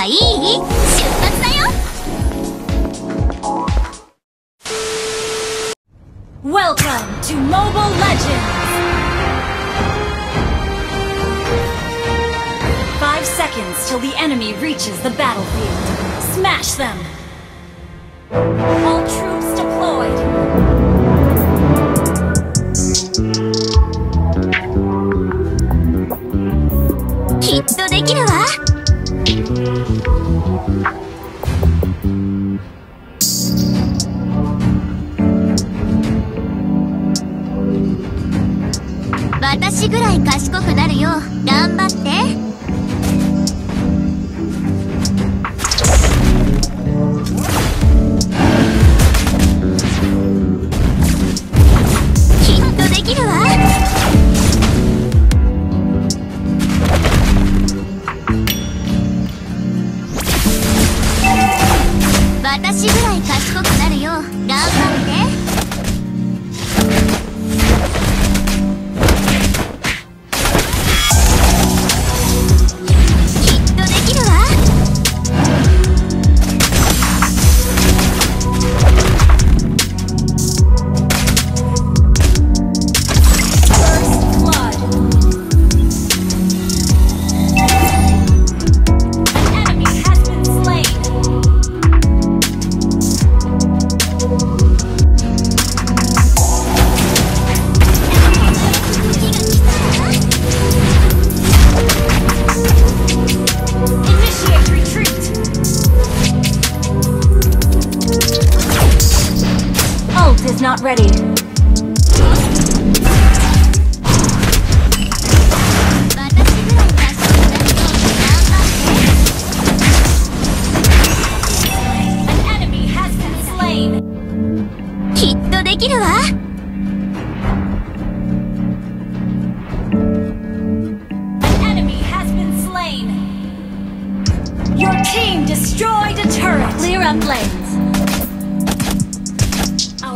はいい？出発だよ！ Welcome to Mobile Legends! 5 seconds till the enemy reaches the battlefield. Smash them! All troops deployed! Not ready. An enemy has been slain. きっとできるわ。An enemy has been slain. Your team destroyed a turret. Clear up lanes.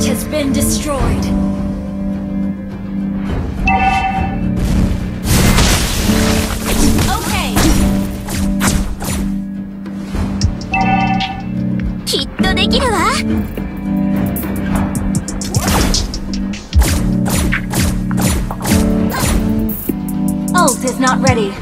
turret has been destroyed. Ult is not ready.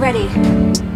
ready.